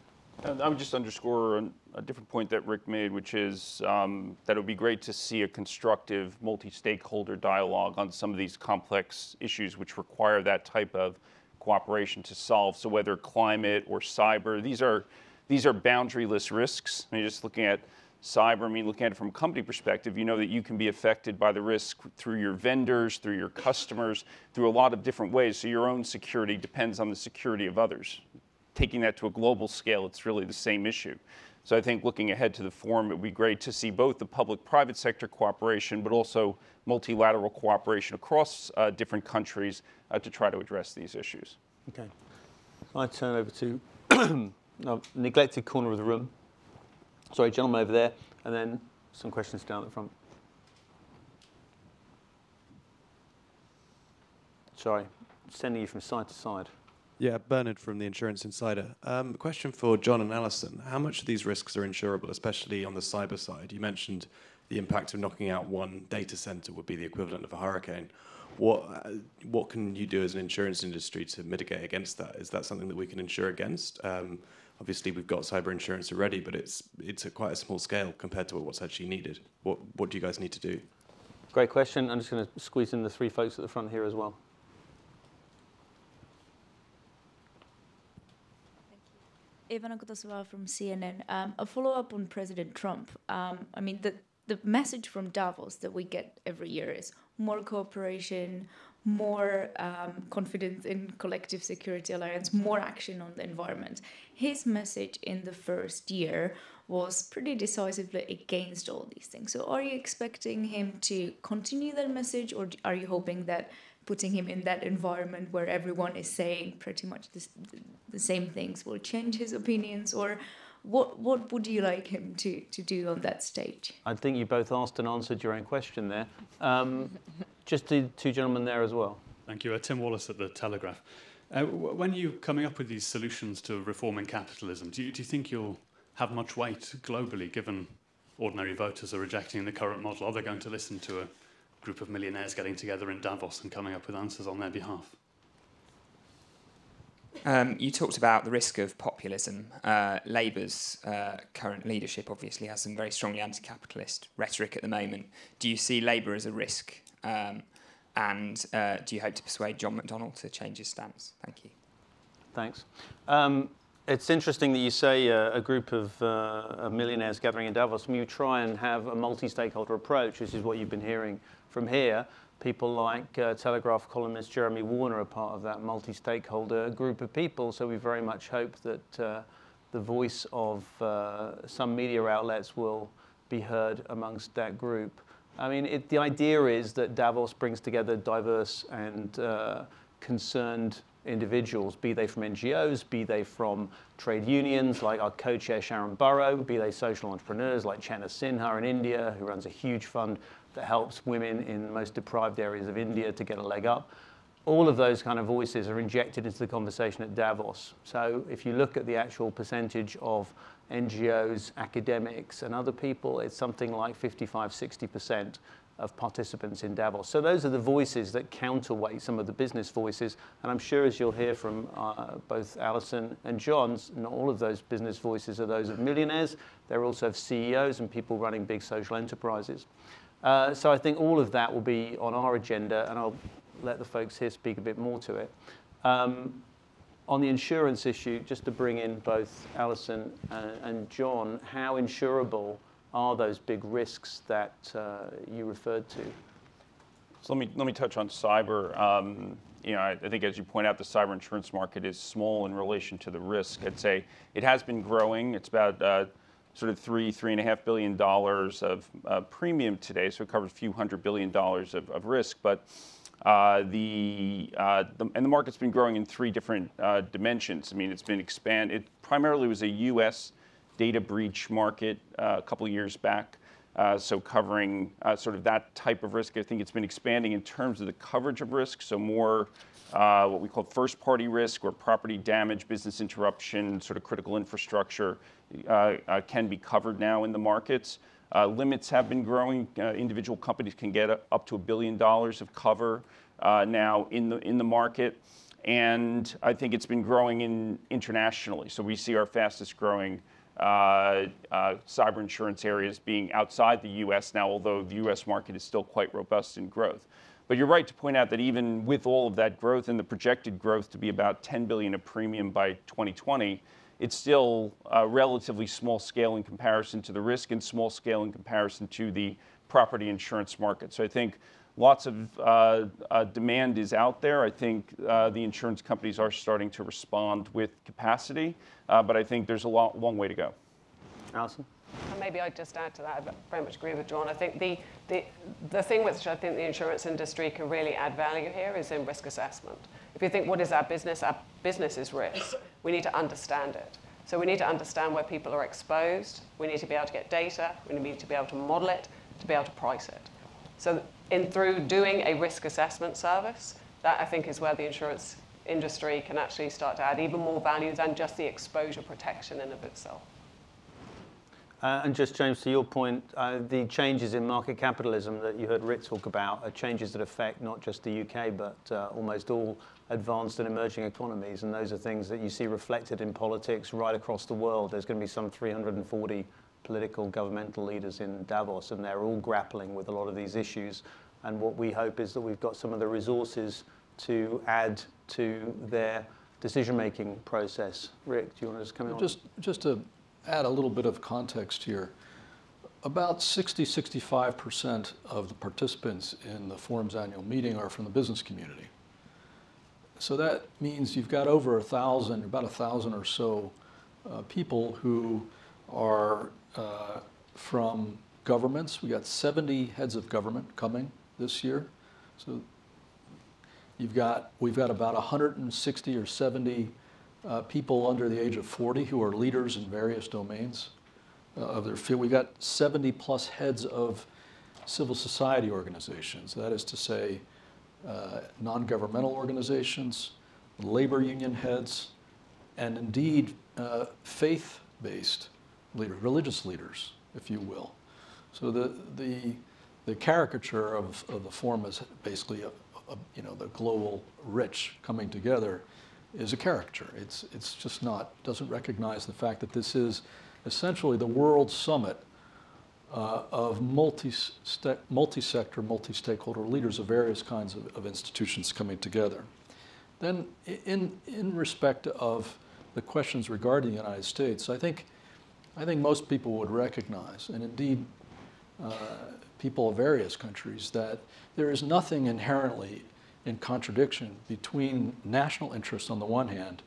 I would just underscore a different point that Rick made, which is that it would be great to see a constructive multi-stakeholder dialogue on some of these complex issues which require that type of cooperation to solve. So whether climate or cyber, these are boundaryless risks. I mean, just looking at cyber, I mean, looking at it from a company perspective, you know that you can be affected by the risk through your vendors, through your customers, through a lot of different ways. So your own security depends on the security of others. Taking that to a global scale, it's really the same issue. So I think looking ahead to the forum, it would be great to see both the public-private sector cooperation, but also multilateral cooperation across different countries to try to address these issues. Okay. I turn over to a neglected corner of the room. Sorry, gentleman over there, and then some questions down at the front. Sorry, sending you from side to side. Yeah, Bernard from the Insurance Insider. Question for John and Alison. How much of these risks are insurable, especially on the cyber side? You mentioned the impact of knocking out one data center would be the equivalent of a hurricane. What can you do as an insurance industry to mitigate against that? Is that something that we can insure against? Obviously, we've got cyber insurance already, but it's at quite a small scale compared to what's actually needed. What do you guys need to do? Great question. I'm just going to squeeze in the three folks at the front here as well. Ivana Kotosova from CNN. A follow-up on President Trump. I mean, the message from Davos that we get every year is more cooperation, more confidence in collective security alliance, more action on the environment. His message in the first year was pretty decisively against all these things. So are you expecting him to continue that message, or are you hoping that putting him in that environment where everyone is saying pretty much the same things will change his opinions? Or what would you like him to do on that stage? I think you both asked and answered your own question there. Just the two gentlemen there as well. Thank you. Tim Wallace at The Telegraph. When you're coming up with these solutions to reforming capitalism, do you think you'll have much weight globally, given ordinary voters are rejecting the current model? Are they going to listen to a group of millionaires getting together in Davos and coming up with answers on their behalf? You talked about the risk of populism. Labour's current leadership obviously has some very strongly anti-capitalist rhetoric at the moment. Do you see Labour as a risk? And do you hope to persuade John McDonnell to change his stance? Thank you. Thanks. It's interesting that you say a group of millionaires gathering in Davos. You try and have a multi-stakeholder approach, which is what you've been hearing from here. People like Telegraph columnist Jeremy Warner are part of that multi-stakeholder group of people, so we very much hope that the voice of some media outlets will be heard amongst that group. I mean, the idea is that Davos brings together diverse and concerned individuals, be they from NGOs, be they from trade unions like our co-chair Sharon Burrow, be they social entrepreneurs like Chanda Sinha in India, who runs a huge fund that helps women in the most deprived areas of India to get a leg up. All of those kind of voices are injected into the conversation at Davos. So if you look at the actual percentage of NGOs, academics and other people, it's something like 55–60% of participants in Davos. So those are the voices that counterweight some of the business voices, and I'm sure, as you'll hear from both Alison and John, not all of those business voices are those of millionaires. They're also of CEOs and people running big social enterprises. So I think all of that will be on our agenda, and I'll let the folks here speak a bit more to it. On the insurance issue, just to bring in both Alison and John, how insurable are those big risks that you referred to? So let me touch on cyber. You know, I think, as you point out, the cyber insurance market is small in relation to the risk. I'd say it has been growing. It's about sort of $3–3.5 billion of premium today, so it covers a few $100 billion of risk. But the market's been growing in three different dimensions. I mean, it's been expanded. It primarily was a U.S. data breach market a couple of years back. So covering sort of that type of risk. I think it's been expanding in terms of the coverage of risk, so more what we call first-party risk or property damage, business interruption, sort of critical infrastructure can be covered now in the markets. Limits have been growing. Individual companies can get up to $1 billion of cover now in the market. And I think it's been growing internationally. So we see our fastest growing cyber insurance areas being outside the U.S. now, although the U.S. market is still quite robust in growth. But you're right to point out that even with all of that growth and the projected growth to be about $10 billion of premium by 2020, it's still relatively small scale in comparison to the risk and small scale in comparison to the property insurance market. So I think lots of demand is out there. I think the insurance companies are starting to respond with capacity, but I think there's a long way to go. Alison? And maybe I'd just add to that, I very much agree with John. I think the thing which I think the insurance industry can really add value here is in risk assessment. If you think, what is our business is risk. We need to understand it. So we need to understand where people are exposed. We need to be able to get data. We need to be able to model it, to be able to price it. So through doing a risk assessment service, that I think is where the insurance industry can actually start to add even more value than just the exposure protection in of itself. And just, James, to your point, the changes in market capitalism that you heard Rick talk about are changes that affect not just the UK, but almost all advanced and emerging economies. And those are things that you see reflected in politics right across the world. There's going to be some 340 political governmental leaders in Davos, and they're all grappling with a lot of these issues. And what we hope is that we've got some of the resources to add to their decision-making process. Rick, do you want to just come in? Just to add a little bit of context here. About 60–65% of the participants in the forum's annual meeting are from the business community. So that means you've got over 1,000, about 1,000 or so people who are from governments. We got 70 heads of government coming this year. So we've got about 160 or 70 people under the age of 40 who are leaders in various domains of their field. We've got 70+ heads of civil society organizations. That is to say, non-governmental organizations, labor union heads, and indeed faith-based leaders, religious leaders, if you will. So the caricature of the forum is basically you know, the global rich coming together is a caricature. It's just doesn't recognize the fact that this is essentially the world summit of multi-sector, multi-stakeholder leaders of various kinds of institutions coming together. Then in respect of the questions regarding the United States, I think most people would recognize, and indeed people of various countries, that there is nothing inherently in contradiction between national interests on the one hand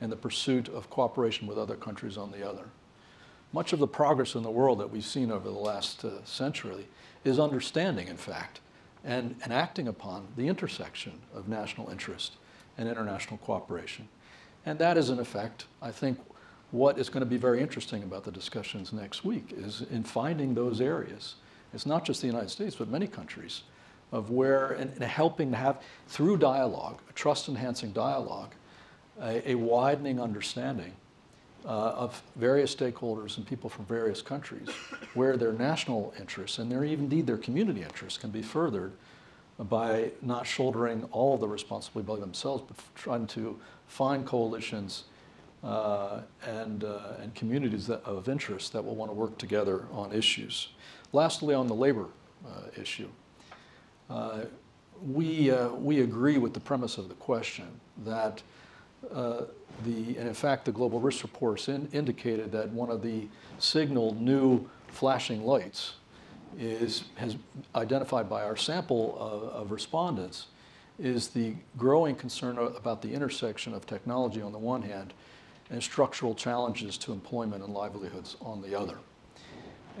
and the pursuit of cooperation with other countries on the other. Much of the progress in the world that we've seen over the last century is understanding, in fact, and acting upon the intersection of national interest and international cooperation. And that is, in effect, I think, what is going to be very interesting about the discussions next week is in finding those areas. It's not just the United States, but many countries, of where, and helping to have, through dialogue, a trust-enhancing dialogue, a widening understanding of various stakeholders and people from various countries, where their national interests and indeed their community interests can be furthered by not shouldering all of the responsibility themselves, but trying to find coalitions and communities of interest that will want to work together on issues. Lastly, on the labor issue, we agree with the premise of the question that and in fact, the Global Risk Report indicated that one of the signaled new flashing lights has identified by our sample of respondents is the growing concern about the intersection of technology on the one hand and structural challenges to employment and livelihoods on the other.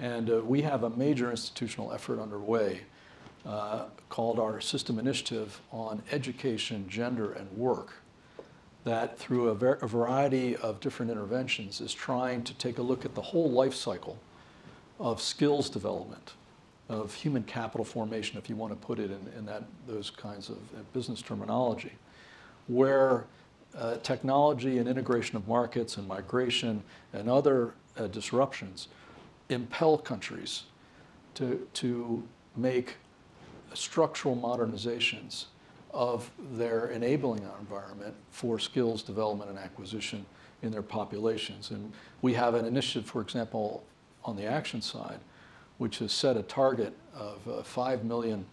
And we have a major institutional effort underway called our System Initiative on Education, Gender, and Work that, through a variety of different interventions, is trying to take a look at the whole life cycle of skills development, of human capital formation, if you want to put it in that, those kinds of business terminology, where technology and integration of markets and migration and other disruptions impel countries to make structural modernizations of their enabling environment for skills development and acquisition in their populations. And we have an initiative, for example, on the action side, which has set a target of 5 million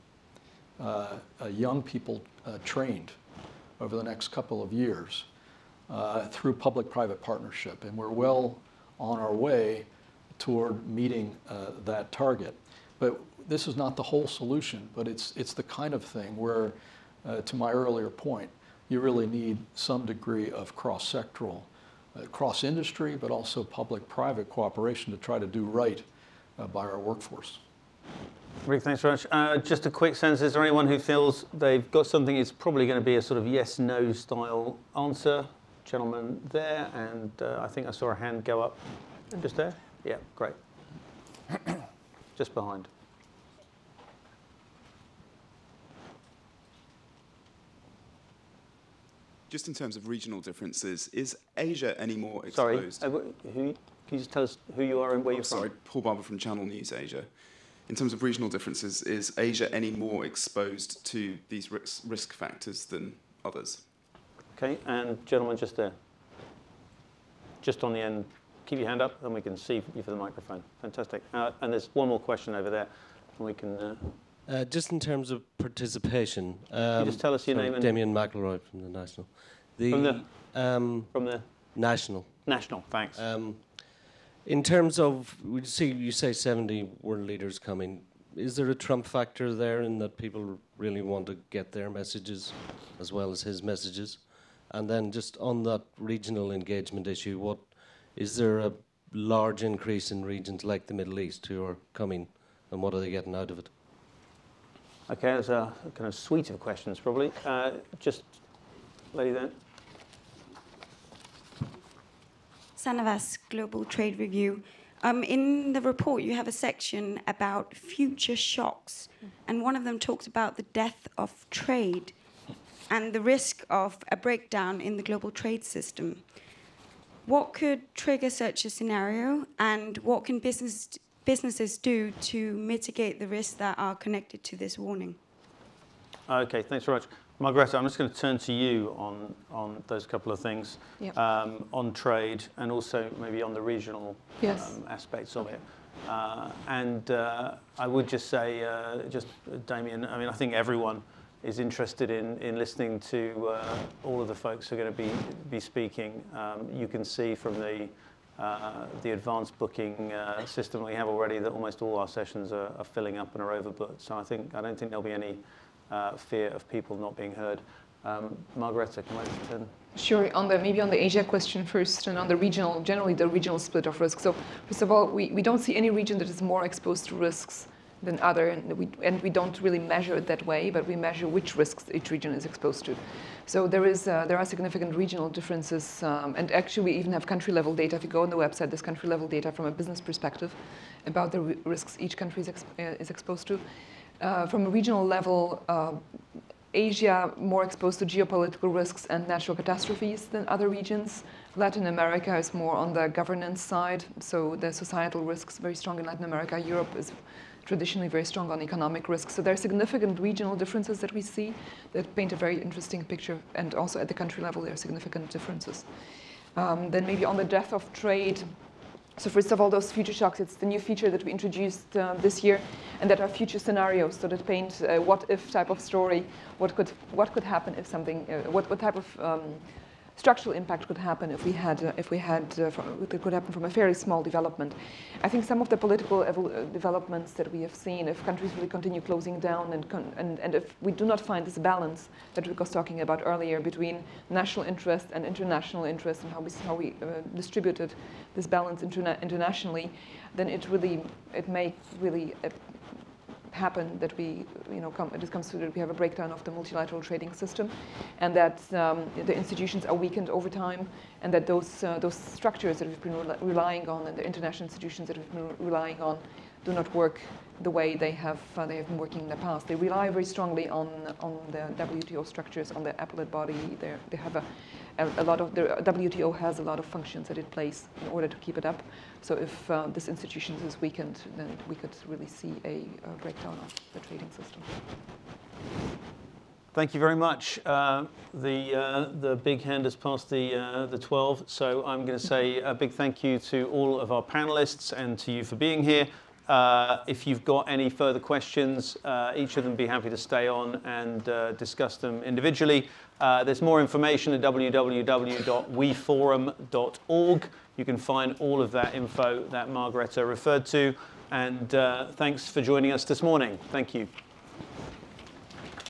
young people trained over the next couple of years through public-private partnership. And we're well on our way toward meeting that target. But this is not the whole solution, but it's the kind of thing where, to my earlier point, you really need some degree of cross-sectoral, cross-industry, but also public-private cooperation to try to do right by our workforce. Rick, thanks very much. Just a quick sense, is there anyone who feels they've got something? It's probably going to be a sort of yes-no style answer. Gentleman there, and I think I saw a hand go up just there. Yeah, great. Just behind. Just in terms of regional differences, is Asia any more exposed? Sorry, who, can you just tell us who you are and where you're from? Sorry, Paul Barber from Channel News Asia. In terms of regional differences, is Asia any more exposed to these risk factors than others? Okay, and gentlemen just there. Just on the end. Keep your hand up, and we can see you for the microphone. Fantastic. And there's one more question over there, and we can... just in terms of participation... can you just tell us your name? And Damien McElroy from the National. From the... National. National, thanks. In terms of... we see you say 70 world leaders coming. Is there a Trump factor there in that people really want to get their messages as well as his messages? And then just on that regional engagement issue, what... is there a large increase in regions like the Middle East who are coming, and what are they getting out of it? Okay, that's a kind of suite of questions, probably. Just lady there. Sanavas, Global Trade Review. In the report, you have a section about future shocks, and one of them talks about the death of trade and the risk of a breakdown in the global trade system. What could trigger such a scenario, and what can businesses do to mitigate the risks that are connected to this warning? Okay, thanks very much. Margareta, I'm just going to turn to you on those couple of things, yep. On trade and also maybe on the regional aspects of it. I would just say, just Damien, I mean, I think everyone is interested in listening to all of the folks who are going to be speaking. You can see from the advanced booking system we have already that almost all our sessions are filling up and are overbooked. So I don't think there'll be any fear of people not being heard. Margareta, can I just turn? Sure. Maybe on the Asia question first, and on the regional, generally the regional split of risk. So first of all, we don't see any region that is more exposed to risks than other, and we don't really measure it that way, but we measure which risks each region is exposed to. So there are significant regional differences, and actually we even have country-level data. If you go on the website, there's country-level data from a business perspective about the risks each country is exposed to. From a regional level, Asia more exposed to geopolitical risks and natural catastrophes than other regions. Latin America is more on the governance side, so the societal risks very strong in Latin America. Europe is traditionally very strong on economic risks. So there are significant regional differences that we see that paint a very interesting picture, and also at the country level there are significant differences. Then maybe on the death of trade, so first of all, those future shocks, it's the new feature that we introduced this year, and that are future scenarios, so that paint a what-if type of story, what could happen if something, what type of structural impact could happen if could happen from a very small development. I think some of the political developments that we have seen, if countries really continue closing down and if we do not find this balance that Rick was talking about earlier between national interest and international interest, and how we distributed this balance internationally, then it may really happen that we, it is considered we have a breakdown of the multilateral trading system, and that the institutions are weakened over time, and that those structures that we've been relying on, and the international institutions that we've been relying on, do not work the way they have been working in the past. They rely very strongly on the WTO structures, on the appellate body. They have a lot of, the WTO has a lot of functions that it plays in order to keep it up. So if this institution is weakened, then we could really see a breakdown of the trading system. Thank you very much. The big hand has passed the 12, so I'm going to say a big thank you to all of our panelists and to you for being here. If you've got any further questions, each of them be happy to stay on and discuss them individually. There's more information at www.weforum.org. You can find all of that info that Margareta referred to. And thanks for joining us this morning. Thank you.